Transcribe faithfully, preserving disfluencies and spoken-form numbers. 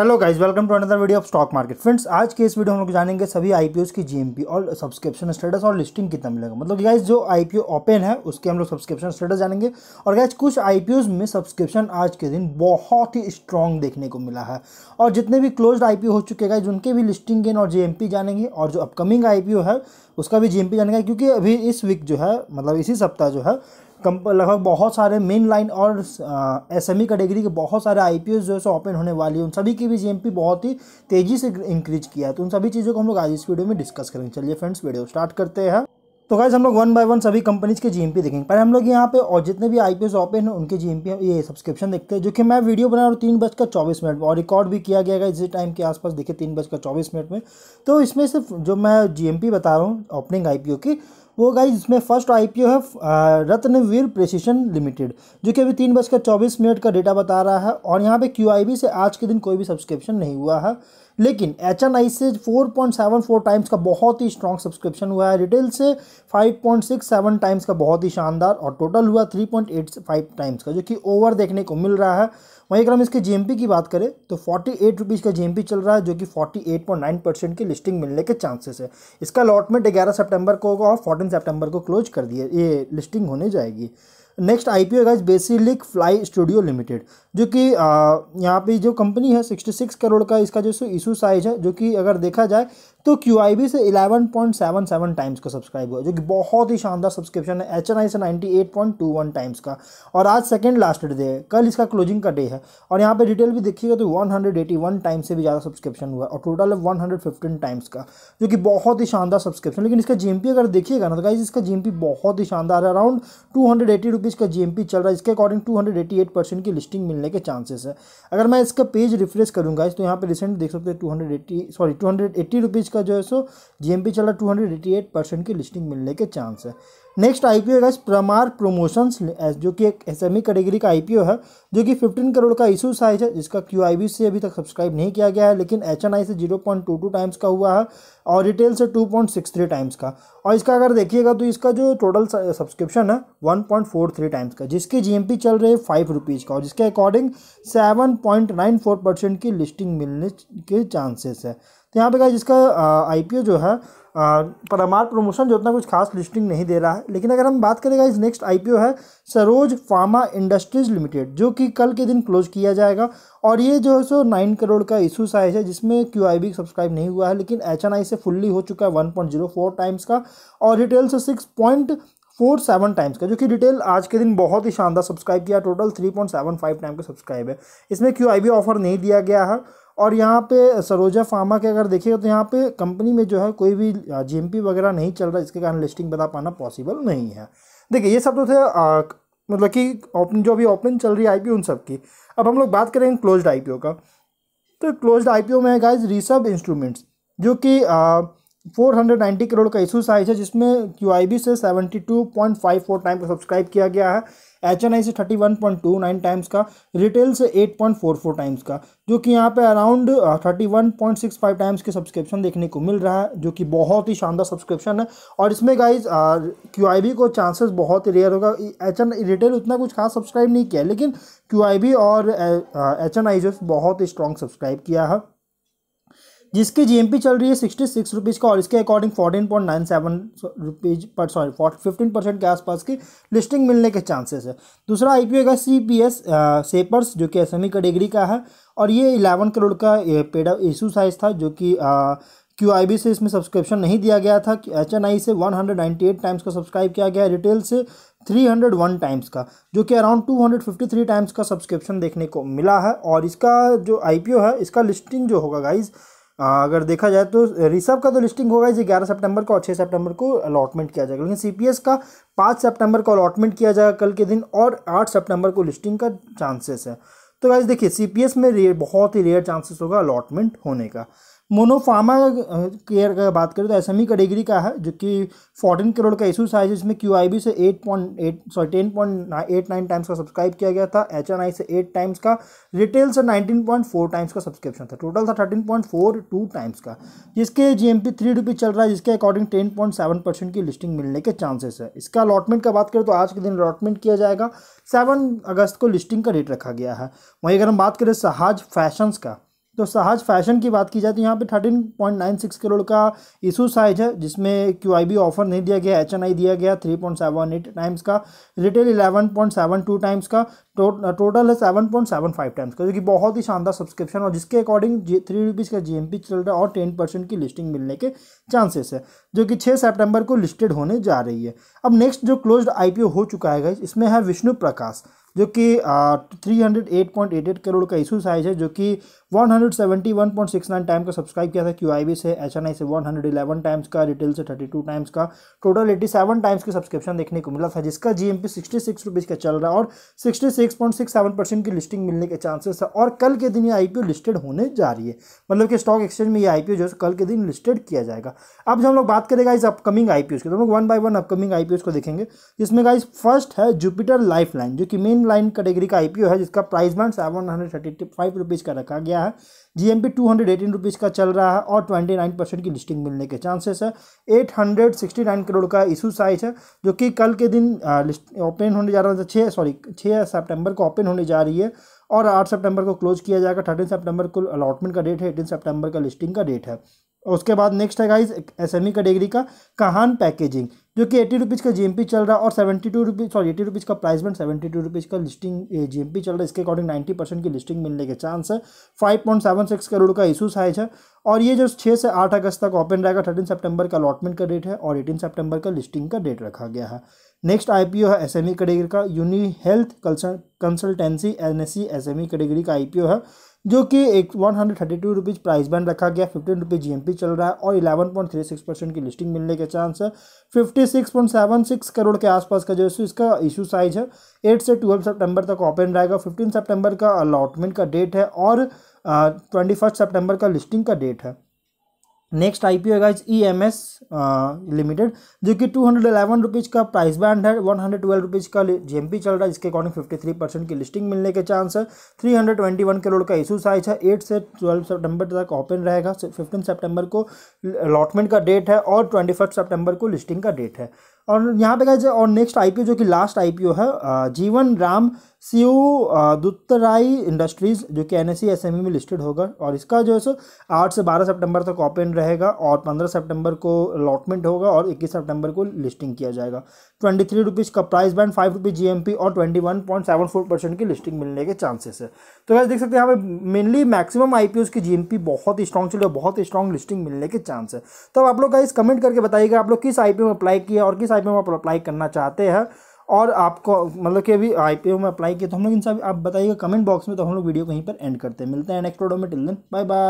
Hello guys, welcome to another video of stock market. Friends, आज के इस video हम लोग जानेंगे सभी आईपीओस की जीएमपी और सब्सक्रिप्शन स्टेटस और लिस्टिंग कितना मिलेगा। मतलब गाइस जो आईपीओ ओपन है उसके हम लोग सब्सक्रिप्शन स्टेटस जानेंगे। और गाइस कुछ आईपीओस में सब्सक्रिप्शन आज के दिन बहुत ही स्ट्रॉन्ग देखने को मिला है और जितने भी क्लोज आईपीओ हो चुके गाइस उनके भी लिस्टिंग गेन और जीएमपी जानेंगे और जो अपकमिंग आईपीओ है उसका भी जीएमपी जानेंगे, क्योंकि अभी इस वीक जो है मतलब इसी सप्ताह जो है लगभग बहुत सारे मेन लाइन और एसएमई कैटेगरी के बहुत सारे आईपीओ जो है सो ओपन होने वाली है। उन सभी की भी जीएमपी बहुत ही तेजी से इंक्रीज किया है, तो उन सभी चीज़ों को हम लोग आज इस वीडियो में डिस्कस करेंगे। चलिए फ्रेंड्स, वीडियो स्टार्ट करते हैं। तो गाइस हम लोग वन बाय वन सभी कंपनीज के जीएमपी देखेंगे। पहले हम लोग यहाँ पे और जितने भी आईपीओस ओपन हैं उनके जीएमपी ये सब्सक्रिप्शन देखते हैं, जो कि मैं वीडियो बना रहा हूँ तीन बजकर चौबीस मिनट में और रिकॉर्ड भी किया गया है इसी टाइम के आसपास। देखिए तीन बजकर चौबीस मिनट में तो इसमें सिर्फ जो मैं जीएमपी बता रहा हूँ ओपनिंग आईपीओ की वो गाइस इसमें फर्स्ट आईपीओ है रत्नवीर प्रेसिशन लिमिटेड, जो कि अभी तीन बजकर चौबीस मिनट का डेटा बता रहा है और यहाँ पे क्यूआईबी से आज के दिन कोई भी सब्सक्रिप्शन नहीं हुआ है, लेकिन एचएनआई से चार पॉइंट सात चार टाइम्स का बहुत ही स्ट्रॉन्ग सब्सक्रिप्शन हुआ है, रिटेल से पाँच पॉइंट छह सात टाइम्स का बहुत ही शानदार और टोटल हुआ तीन पॉइंट आठ पाँच टाइम्स का, जो कि ओवर देखने को मिल रहा है। वहीं अगर हम इसके जीएमपी की बात करें तो फोर्टी एट रुपीज़ का जीएमपी चल रहा है, जो कि अड़तालीस पॉइंट नौ परसेंट की लिस्टिंग मिलने के चांसेस है। इसका अलॉटमेंट ग्यारह सितंबर को होगा और चौदह सितंबर को क्लोज कर दिए ये लिस्टिंग होने जाएगी। Next IPO guys Basilic Fly Studio Limited, जो कि यहाँ पे जो कंपनी है छियासठ करोड़ का इसका जो इशू साइज है, जो कि अगर देखा जाए तो क्यूआईबी से ग्यारह पॉइंट सात सात टाइम्स का सब्सक्राइब हुआ, जो कि बहुत ही शानदार सब्सक्रिप्शन है। एचएनआई से अट्ठानवे पॉइंट दो एक टाइम्स का और आज सेकंड लास्ट डे है, कल इसका क्लोजिंग का डे है। और यहाँ पे डिटेल भी देखिएगा तो एक सौ इक्यासी टाइम्स से भी ज़्यादा सब्सक्रिप्शन हुआ और टोटल है एक सौ पंद्रह टाइम्स का, जो कि बहुत ही शानदार सब्सक्रिप्शन। लेकिन इसका जीएमपी अगर देखिएगा ना तो गाइस इसका जीएमपी बहुत ही शानदार है, around two hundred eighty rupees का जीएमपी चल रहा है। इसके according to hundred eighty eight percent की लिस्टिंग मिलने के चांसेस है। अगर मैं इसका पेज रिफ्रेश करूँगा तो यहाँ पर रिसेंट देख सकते हैं two hundred eighty sorry two hundred eighty rupees का जो है सो जीएमपी चला दो सौ अट्ठासी परसेंट की लिस्टिंग मिलने के चांस है। नेक्स्ट आईपीओ है गाइस प्रमार प्रोमोशंस, जो कि एक एसएमई कैटेगरी का आईपीओ है, जो कि पंद्रह करोड़ का इशू साइज है, जिसका क्यूआईबी से अभी तक सब्सक्राइब नहीं किया गया है, लेकिन एचएनआई से ज़ीरो पॉइंट दो दो टाइम्स का हुआ है और रिटेल से दो पॉइंट छह तीन टाइम्स का। और इसका अगर देखिएगा तो इसका जो टोटल सब्सक्रिप्शन है एक पॉइंट चार तीन टाइम्स का, जिसकी जीएमपी चल रही है फाइव रुपीज़ का और जिसके according seven point nine four percent की लिस्टिंग मिलने के चांसेस है। तो यहाँ पे गाइस इसका आईपीओ जो है परमार प्रमोशन जो उतना कुछ खास लिस्टिंग नहीं दे रहा है। लेकिन अगर हम बात करें इस नेक्स्ट आईपीओ है सरोज फार्मा इंडस्ट्रीज़ लिमिटेड, जो कि कल के दिन क्लोज किया जाएगा और ये जो है सो नाइन करोड़ का इशू साइज है, जिसमें क्यूआईबी सब्सक्राइब नहीं हुआ है, लेकिन एचएनआई से फुल्ली हो चुका है एक पॉइंट शून्य चार टाइम्स का और रिटेल से six point four seven times का, जो कि रिटेल आज के दिन बहुत ही शानदार सब्सक्राइब किया, total three point seven five time का सब्सक्राइब है। इसमें क्यूआईबी ऑफर नहीं दिया गया है। और यहाँ पे सरोजा फार्मा के अगर देखिएगा तो यहाँ पे कंपनी में जो है कोई भी जीएमपी वगैरह नहीं चल रहा, इसके कारण लिस्टिंग बता पाना पॉसिबल नहीं है। देखिए ये सब तो थे आ, मतलब कि ओपन जो अभी ओपन चल रही है आईपीओ उन सब की। अब हम लोग बात करेंगे क्लोज्ड आईपीओ का। तो क्लोज्ड आईपीओ में गाइस रिसर्व इंस्ट्रूमेंट्स, जो कि चार सौ नब्बे करोड़ का इशू साइज है, जिसमें क्यूआईबी से बहत्तर पॉइंट पाँच चार टाइम का सब्सक्राइब किया गया है, एचएनआई से इकतीस पॉइंट दो नौ टाइम्स का, रिटेल से आठ पॉइंट चार चार टाइम्स का, जो कि यहाँ पे अराउंड इकतीस पॉइंट छह पाँच टाइम्स के सब्सक्रिप्शन देखने को मिल रहा है, जो कि बहुत ही शानदार सब्सक्रिप्शन है। और इसमें गाइस क्यूआईबी को चांसेस बहुत ही रेयर होगा। एचएनआई रिटेल उतना कुछ खास सब्सक्राइब नहीं किया, लेकिन क्यूआईबी और एचएनआई जो बहुत ही स्ट्रॉन्ग सब्सक्राइब किया है, जिसकी जीएमपी चल रही है सिक्सटी सिक्स रुपीज़ का और इसके according fourteen point nine seven rupees पर सॉरी फिफ्टीन परसेंट के आसपास की लिस्टिंग मिलने के चांसेस है। दूसरा आईपीओ का सीपीएस शेपर्स, जो कि एसएमई कैटेगरी का है और ये ग्यारह करोड़ का पेड इशू साइज था, जो कि क्यूआईबी से इसमें सब्सक्रिप्शन नहीं दिया गया था, एचएनआई से एक सौ अट्ठानवे टाइम्स का सब्सक्राइब किया गया, रिटेल से तीन सौ एक टाइम्स का, जो कि अराउंड दो सौ तिरेपन टाइम्स का सब्सक्रिप्शन देखने को मिला है। और इसका जो आईपीओ है इसका लिस्टिंग जो होगा गाइज अगर देखा जाए तो रिसर्व का तो लिस्टिंग होगा इसे ग्यारह सितंबर को और छह सितंबर को अलॉटमेंट किया जाएगा, लेकिन सीपीएस का पाँच सितंबर को अलॉटमेंट किया जाएगा कल के दिन और आठ सितंबर को लिस्टिंग का चांसेस है। तो गाइस देखिए सीपीएस में रेयर बहुत ही रेयर चांसेस होगा अलॉटमेंट होने का। मोनोफार्मा केयर का बात करें तो एसएमई कैटेगरी का है, जो कि चौदह करोड़ का इशू साइज है, जिसमें क्यूआईबी से आठ पॉइंट आठ सॉरी दस पॉइंट आठ नौ टाइम्स का सब्सक्राइब किया गया था, एचएनआई से आठ टाइम्स का, रिटेल से उन्नीस पॉइंट चार टाइम्स का सब्सक्रिप्शन था, टोटल था तेरह पॉइंट चार दो टाइम्स का, जिसके जीएमपी थ्री रुपीज़ चल रहा है, जिसके अकॉर्डिंग दस पॉइंट सात परसेंट की लिस्टिंग मिलने के चांसेस है। इसका अलॉटमेंट का बात करें तो आज के दिन अलॉटमेंट किया जाएगा, सेवन अगस्त को लिस्टिंग का डेट रखा गया है। वहीं अगर हम बात करें सहाज फैशंस का तो सहज फैशन की बात की जाए तो यहाँ पे तेरह पॉइंट नौ छह करोड़ का इशू साइज है, जिसमें क्यूआईबी ऑफर नहीं दिया गया, एचएनआई दिया गया तीन पॉइंट सात आठ टाइम्स का, रिटेल ग्यारह पॉइंट सात दो टाइम्स का, टो, टोटल है सात पॉइंट सात पाँच टाइम्स का, जो कि बहुत ही शानदार सब्सक्रिप्शन और जिसके अकॉर्डिंग थ्री रुपीज़ का जीएमपी चल रहा है और टेन परसेंट की लिस्टिंग मिलने के चांसेस है, जो कि छः सेप्टेम्बर को लिस्टेड होने जा रही है। अब नेक्स्ट जो क्लोज्ड आईपीओ हो चुका है इसमें है विष्णु प्रकाश, जो कि तीन सौ आठ पॉइंट आठ आठ करोड़ का इशू साइज है, जो कि एक सौ इकहत्तर पॉइंट छह नौ टाइम का सब्सक्राइब किया था, क्यूआईबी से, एचएनआई से एक सौ ग्यारह टाइम्स का, रिटेल से बत्तीस टाइम्स का, टोटल सत्तासी टाइम्स की सब्सक्रिप्शन देखने को मिला था, जिसका जीएमपी छियासठ रुपीज़ का चल रहा है और छियासठ पॉइंट सड़सठ परसेंट की लिस्टिंग मिलने के चांसेस है और कल के दिन ये आईपीओ लिस्टेड होने जा रही है, मतलब कि स्टॉक एक्सचेंज में ये आईपीओ जो है कल के दिन लिस्टेड किया जाएगा। अब जब हम लोग बात करेंगे इस अपकमिंग आईपीओ की, तो हम लोग one by one upcoming IPO को देखेंगे, जिसमें गाइस फर्स्ट है जुपिटर लाइफ लाइन, जो कि मेन लाइन कैटेगरी का आईपीओ है, जिसका price band seven hundred thirty five rupees का रखा गया है, GMP two hundred eighteen rupees का चल रहा है और ट्वेंटी नाइन परसेंट की लिस्टिंग मिलने के चांसेस है, eight hundred sixty nine crore का इशू साइज है, जो कि कल के दिन ओपन होने जा रहा था छः सॉरी छः सितंबर को ओपन होने जा रही है और आठ सितंबर को क्लोज किया जाएगा, थर्टीन सितंबर को अलॉटमेंट का डेट है, एटीन सितंबर का लिस्टिंग का डेट है। उसके बाद नेक्स्ट है गाइस एसएमई कैटेगरी का काहान पैकेजिंग, जो कि अस्सी रुपीज़ का जीएमपी चल रहा है और सेवेंटी टू रुपीज़ सॉरी अस्सी रुपीज़ का price band seventy two rupees का लिस्टिंग जीएमपी चल रहा है, इसके अकॉर्डिंग नाइन्टी परसेंट की लिस्टिंग मिलने के चांस है, five point seven six crore का इशू साइज है और ये जो छः से आठ अगस्त तक ओपन रहेगा, थर्टीन सेप्टेम्बर का अलॉटमेंट का डेट है और एटीन सेप्टेम्बर का लिस्टिंग का डेट रखा गया है। नेक्स्ट आईपीओ है एसएमई कैटेगरी का Unihealth consultancy NSC SME category का आईपीओ है, जो कि एक one hundred thirty two rupees price band रखा गया, फिफ्टीन रुपीज़ जीएमपी चल रहा है और eleven point three six percent की लिस्टिंग मिलने के चांस है, fifty six point seven six crore के आसपास का जो है इसका इशू साइज है, एट से ट्वेल्व सितंबर तक ओपन रहेगा, फिफ्टीन सितंबर का अलॉटमेंट का डेट है और ट्वेंटी फर्स्ट सितंबर का लिस्टिंग का डेट है। नेक्स्ट आईपीओ है गाइस ईएमएस लिमिटेड, जो कि टू हंड्रेड एलेवन रुपीज़ का प्राइस बैंड है, वन हंड्रेड ट्वेल्व रुपीज़ का जीएमपी चल रहा है, इसके अकॉर्डिंग फिफ्टी थ्री परसेंट की लिस्टिंग मिलने के चांस है, three hundred twenty one crore का इशू साइज है, एट से ट्वेल्व सितंबर तक ओपन रहेगा, फिफ्टीन सितंबर को अलॉटमेंट का डेट है और ट्वेंटी फर्स्ट सितंबर को लिस्टिंग का डेट है। और यहाँ पे गाइस और नेक्स्ट आईपीओ जो कि लास्ट आईपीओ है जीवन राम सीओ दुत्तराई इंडस्ट्रीज़, जो कि एनएससी एसएमई में लिस्टेड होगा और इसका जो है सो आठ से बारह सितंबर तक ओपन रहेगा और पंद्रह सितंबर को अलॉटमेंट होगा और इक्कीस सितंबर को लिस्टिंग किया जाएगा, ट्वेंटी थ्री रुपीज़ का price band, five rupees GMP और twenty one point seven four percent की लिस्टिंग मिलने के चांसेस है। तो गाइस देख सकते हैं यहाँ पे मेनली मैक्सिमम आईपीओज़ की जीएमपी बहुत ही स्ट्रॉन्ग चली और बहुत ही स्ट्रॉन्ग लिस्टिंग मिलने के चांस है। तो आप लोग गाइस कमेंट करके बताइएगा आप लोग किस आईपीओ में अप्लाई किया और किस आईपीओ में आप अप्लाई करना चाहते हैं और आपको मतलब कि अभी आईपीओ में अप्लाई किया, तो हम लोग इन सब आप बताइएगा कमेंट बॉक्स में। तो हम लोग वीडियो कहीं पर एंड करते हैं, मिलते हैं नेक्स्ट वीडियो में, टिल देन बाय बाय।